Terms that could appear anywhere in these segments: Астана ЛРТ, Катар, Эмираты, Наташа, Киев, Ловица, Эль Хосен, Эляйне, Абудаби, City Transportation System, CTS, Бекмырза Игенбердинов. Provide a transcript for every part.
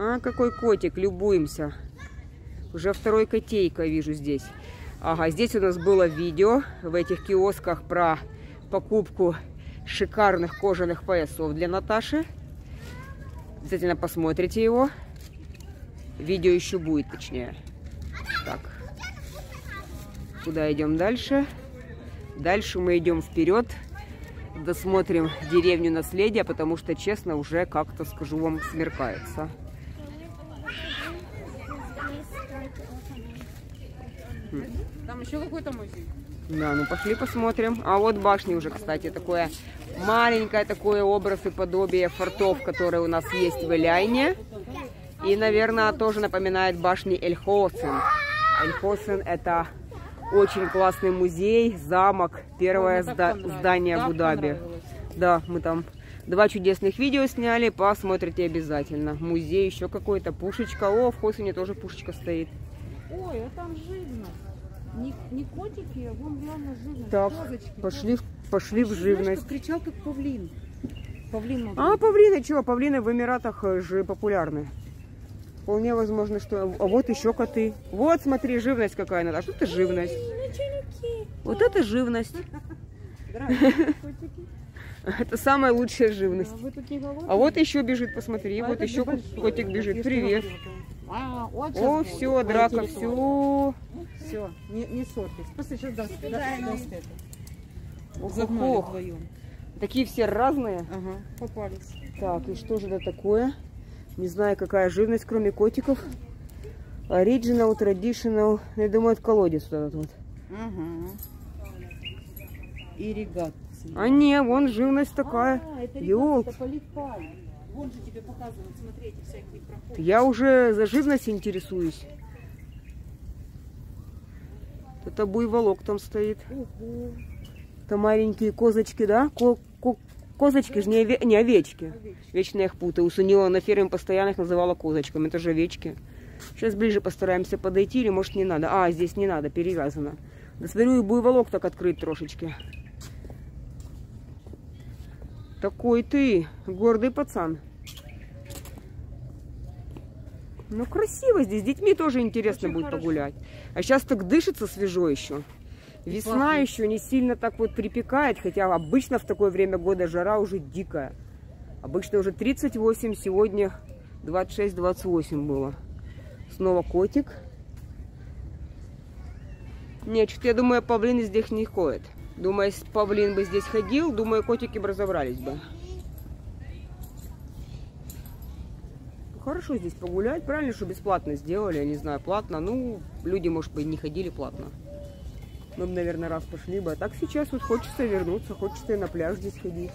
А, какой котик, любуемся. Уже второй котейка вижу здесь. Ага, здесь у нас было видео в этих киосках про покупку шикарных кожаных поясов для Наташи. Обязательно посмотрите его. Видео еще будет, точнее. Так. Куда идем дальше? Дальше мы идем вперед. Досмотрим деревню наследия, потому что, честно, уже как-то, скажу вам, смеркается. Там еще какой-то музей. Да, ну пошли посмотрим. А вот башни уже, кстати, такое маленькое, такое образ и подобие фортов, которые у нас есть в Эляйне. И, наверное, тоже напоминает башни Эль Хосен. Эль Хосен — это очень классный музей, замок, первое здание Абудаби. Да, мы там 2 чудесных видео сняли, посмотрите обязательно. Музей еще какой-то, пушечка. О, в Хосене тоже пушечка стоит. Ой, а там живно. Не котики, а вон реально живность. Так, пошли в живность. Знаешь, кричал как павлин. Павлины чего? Павлины в Эмиратах же популярны. Вполне возможно, что... А вот еще коты. Вот, смотри, живность какая, Наташа. Вот это живность. Вот это живность. Это самая лучшая живность. А вот еще бежит, посмотри. Вот еще котик бежит. Привет. О, все, драка, все. Все, не ссорьтесь. Просто сейчас дам спектакль. Загнали вдвоем. Такие все разные. Ага, попались. Так, и что же это такое? Не знаю, какая живность, кроме котиков. Original, traditional. Я думаю, это колодец вот этот вот. Ага. Ирригация. А не, вон живность такая. Ёлка. Вон же тебе показывают, смотри, эти всякие проходы. Я уже за живность интересуюсь. Это буйволок там стоит. Ого. Это маленькие козочки, да? Козочки же не овечки. Вечно я их путаю. Усунила на ферме постоянно, их называла козочками. Это же овечки. Сейчас ближе постараемся подойти. Или, может, не надо. А, здесь не надо, перевязано. Да смотрю, и буйволок так открыт трошечки. Такой ты гордый пацан. Ну, красиво здесь. С детьми тоже интересно будет погулять. А сейчас так дышится свежо еще. Весна еще не сильно так вот припекает, хотя обычно в такое время года жара уже дикая. Обычно уже 38, сегодня 26-28 было. Снова котик. Нет, что-то я думаю, павлин здесь не ходит. Думаю, если павлин бы здесь ходил, думаю, котики бы разобрались бы. Хорошо здесь погулять, правильно, что бесплатно сделали, я не знаю, платно. Ну, люди, может быть, не ходили платно. Мы бы, наверное, раз пошли бы. А так сейчас вот хочется вернуться, хочется и на пляж здесь ходить.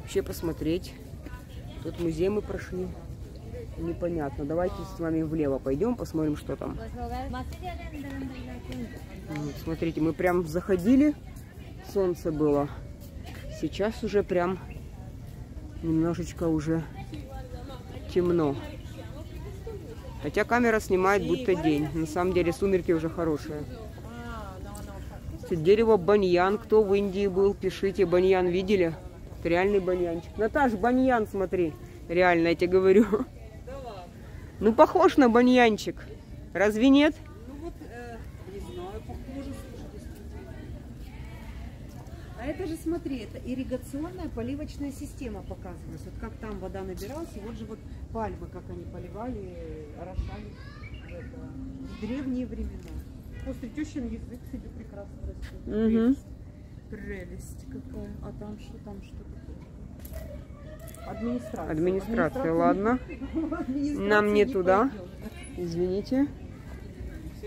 Вообще посмотреть. Тут музей мы прошли. Непонятно. Давайте с вами влево пойдем, посмотрим, что там. Вот, смотрите, мы прям заходили. Солнце было. Сейчас уже прям немножечко уже темно. Хотя камера снимает будто день. На самом деле сумерки уже хорошие. Дерево баньян. Кто в Индии был, пишите. Баньян видели? Это реальный баньянчик. Наташ, баньян, смотри. Реально, я тебе говорю. Да ладно. Ну, похож на баньянчик. Разве нет? Ну, вот, не знаю, похоже, слушайте. А это же, смотри, это ирригационная поливочная система показывалась. Вот как там вода набиралась, и вот же вот пальмы, как они поливали, орошали в древние времена. После тещин язык себе прекрасно растет. Прелесть. Прелесть какая. А там что? Там что такое? Администрация. Администрация, ладно. Администрация. Нам не туда. Пойдем. Извините.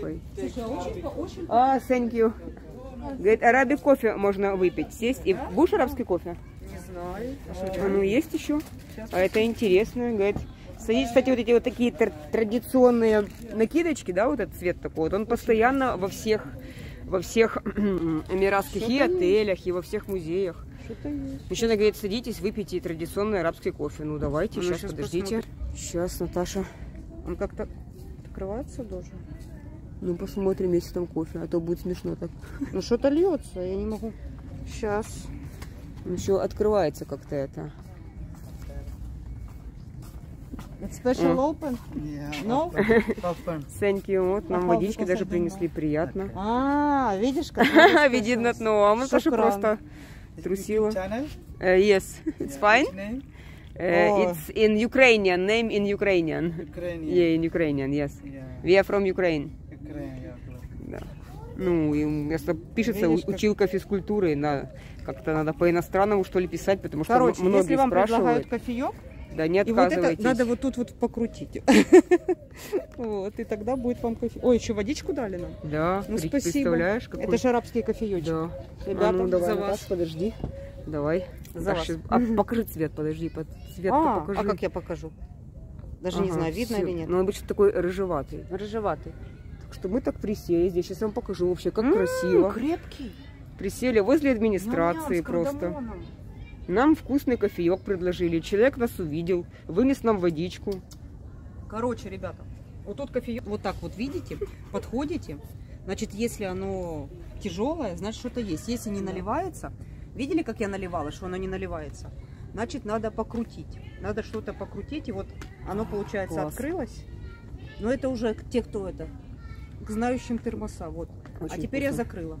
Ой. Слушай, очень... А, thank you. Говорит, араби кофе можно выпить. Сесть. И будешь арабский кофе? Не знаю. А ну есть еще? Сейчас. А это интересно. Говорит... Садитесь, кстати, вот эти вот такие традиционные накидочки, да, вот этот цвет такой вот, он постоянно во всех эмиратских и отелях, и во всех музеях. Еще она говорит, садитесь, выпейте традиционный арабский кофе. Ну давайте, сейчас подождите. Посмотрим. Сейчас, Наташа. Он как-то открывается должен? Ну посмотрим, если там кофе, а то будет смешно так. Ну что-то льется, я не могу. Сейчас. Еще открывается как-то это. Special open? No? Thank you. Вот нам водички даже принесли, приятно. А, видишь, как? Видит на дно, а мы тоже просто трусила. Yes, it's fine. It's in Ukrainian, name in Ukrainian. Yeah, in Ukrainian, yes. We are from Ukraine. Ну, если пишется училка физкультуры, как-то надо по-иностранному, что ли, писать, потому что многие спрашивают. Короче, если вам предлагают кофеек, да не отказывайтесь. И вот это надо вот тут вот покрутить. Вот, и тогда будет вам кофе. Ой, еще водичку дали нам? Да, ну спасибо. Это же арабские кофеечки. Ребята, за вас. Подожди. Давай. За вас. Покажи цвет, подожди. А, как я покажу? Даже не знаю, видно или нет. Ну, обычно такой рыжеватый. Рыжеватый. Что мы так присели здесь. Сейчас я вам покажу вообще, как красиво. Крепкий. Присели возле администрации просто. Нам вкусный кофеек предложили. Человек нас увидел, вынес нам водичку. Короче, ребята, вот тут кофеек, вот так вот видите, подходите. Значит, если оно тяжелое, значит что-то есть. Если не наливается, видели, как я наливала, что оно не наливается? Значит, надо покрутить. Надо что-то покрутить, и вот оно, получается, открылось. Но это уже те, кто это... к знающим термоса, вот. Очень а теперь вкусно. Я закрыла,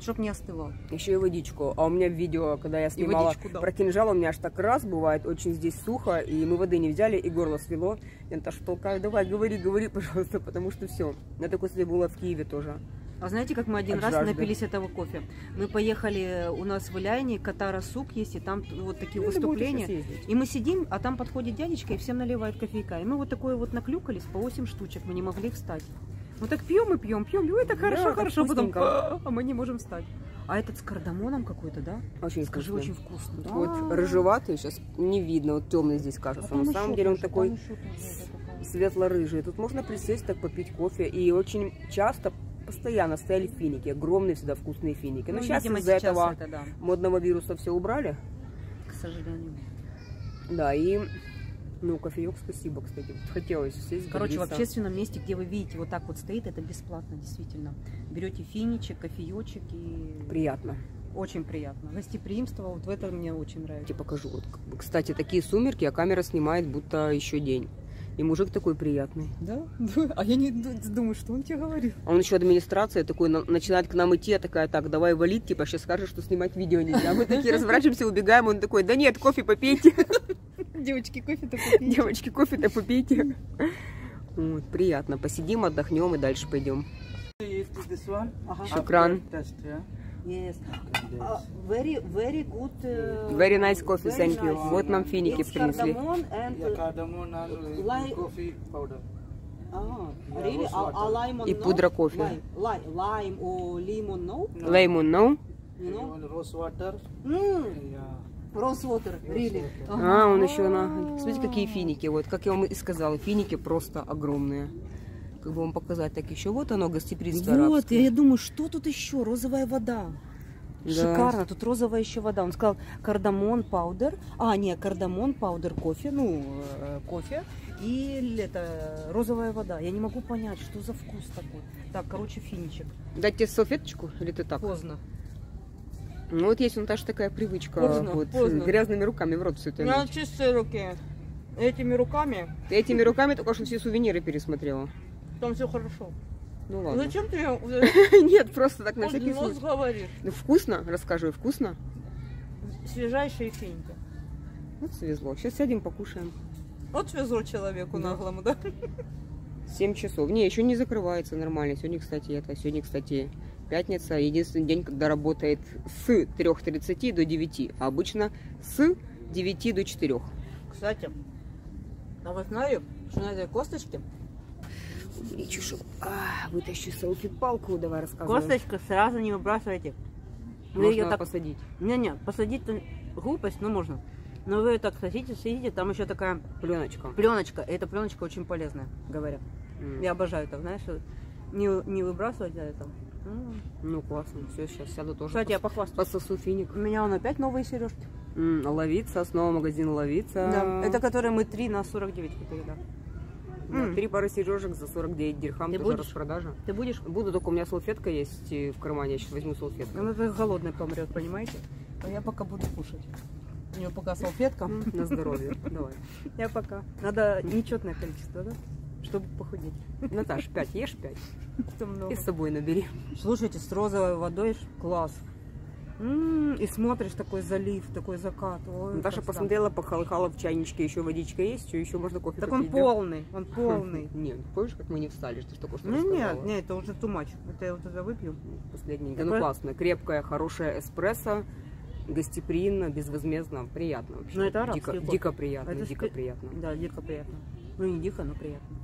чтоб не остывал. Еще и водичку. А у меня в видео, когда я снимала водичку, про кинжал, у меня аж так раз бывает, очень здесь сухо, и мы воды не взяли, и горло свело. Я Наташу толкаю, давай, говори, говори, пожалуйста, потому что все. Я такой себе была в Киеве тоже. А знаете, как мы один раз напились этого кофе? Мы поехали, у нас в Эляйне, Катара суп есть, и там вот такие выступления. И мы сидим, а там подходит дядечка и всем наливает кофейка. И мы вот такое вот наклюкались, по 8 штучек, мы не могли встать. Вот так пьем и пьем, пьем, ой, так хорошо, да, хорошо, потом а мы не можем встать. А этот с кардамоном какой-то, да? Очень скажи, вкусный. Очень вкусно. Да. Вот рыжеватый, сейчас не видно, вот темный здесь кажется. А на самом деле он такой светло-рыжий. Тут можно присесть, так попить кофе. И очень часто, постоянно стояли финики, огромные всегда вкусные финики. Но ну, сейчас из-за этого модного вируса все убрали. К сожалению. Да, и... Ну, кофеек, спасибо, кстати. Хотелось сесть. Короче, в общественном месте, где вы видите, вот так вот стоит, это бесплатно, действительно. Берете финичек, кофеечек и... Приятно. Очень приятно. Гостеприимство, вот в этом мне очень нравится. Я покажу. Вот, кстати, такие сумерки, а камера снимает, будто еще день. И мужик такой приятный. Да? А я не думаю, что он тебе говорил. Он еще администрация такой, начинает к нам идти, я такая, так, давай валить, типа, сейчас скажешь, что снимать видео нельзя. Мы такие разворачиваемся, убегаем, он такой, да нет, кофе попейте. Девочки, кофе-то попейте. Девочки, кофе-то попейте. Вот, приятно. Посидим, отдохнем и дальше пойдем. Шукран. Very nice coffee, thank you. Вот нам финики принесли. И пудра кофе. Лаймон, no? Роузвотер, рили. А, он еще на... Смотрите, какие финики. Вот, как я вам и сказала, финики просто огромные. Как бы вам показать, так еще вот оно, гостеприимство арабское. Вот, я думаю, что тут еще? Розовая вода. Да. Шикарно, тут розовая еще вода. Он сказал, кардамон, паудер. А, не, кардамон, паудер, кофе. Ну, кофе. И это розовая вода. Я не могу понять, что за вкус такой. Так, короче, финичек. Дать тебе салфеточку? Или ты так? Поздно. Ну, вот есть у Наташи такая привычка. Поздно, вот, поздно. Грязными руками в рот все это. На чистые руки. Этими руками? Ты этими руками только что все сувениры пересмотрела. Там все хорошо. Ну ладно. Зачем ты? Нет, просто так на всякий случай. Говоришь. Ну, вкусно, расскажи, вкусно. Свежайшие финики. Вот свезло. Сейчас сядем, покушаем. Вот свезло человеку наглому, да? 7 часов. Не, еще не закрывается нормально. Сегодня, кстати, это. Сегодня, кстати, пятница. Единственный день, когда работает с 3:30 до 9. А обычно с 9 до 4. Кстати, а вы знаете, что на этой косточке... Вытащу салфет-палку, давай рассказывай. Косточку сразу не выбрасывайте. Можно ее так посадить. Не-не, посадить-то глупость, но можно. Но вы ее так садите, сидите, там еще такая пленочка. Пленочка, эта пленочка очень полезная, говоря. Я обожаю это, знаешь, не выбрасывать за это. Ну классно, все, сейчас сяду тоже. Кстати, я похвастаюсь. Пососу финик. У меня он опять новые сережки. Ловица, снова магазин Ловица. Да, это которые мы 3 на 49 купили, да. 3 пары сережек за 49 дирхам, тоже распродажа. Ты будешь? Буду, только у меня салфетка есть в кармане, я сейчас возьму салфетку. Она голодная помрет, понимаете? А я пока буду кушать. У нее пока салфетка. На здоровье. Давай. Я пока. Надо нечетное количество, да? Чтобы похудеть. Наташ, 5 ешь, 5. И с собой набери. Слушайте, с розовой водой класс. И смотришь такой залив, такой закат. Ой, Наташа посмотрела, похолыхала в чайничке, еще водичка есть, еще можно кофе попить. Так он полный, он полный. Нет, помнишь, как мы не встали, что такое что-то рассказала? Нет, нет, это уже тумач. Это я вот это выпью. Последний. Да ну классно, крепкая, хорошая эспрессо. Гостеприимно, безвозмездно, приятно вообще. Ну это арабский кофе. Дико приятно, дико приятно. Да, дико приятно. Ну не дико, но приятно.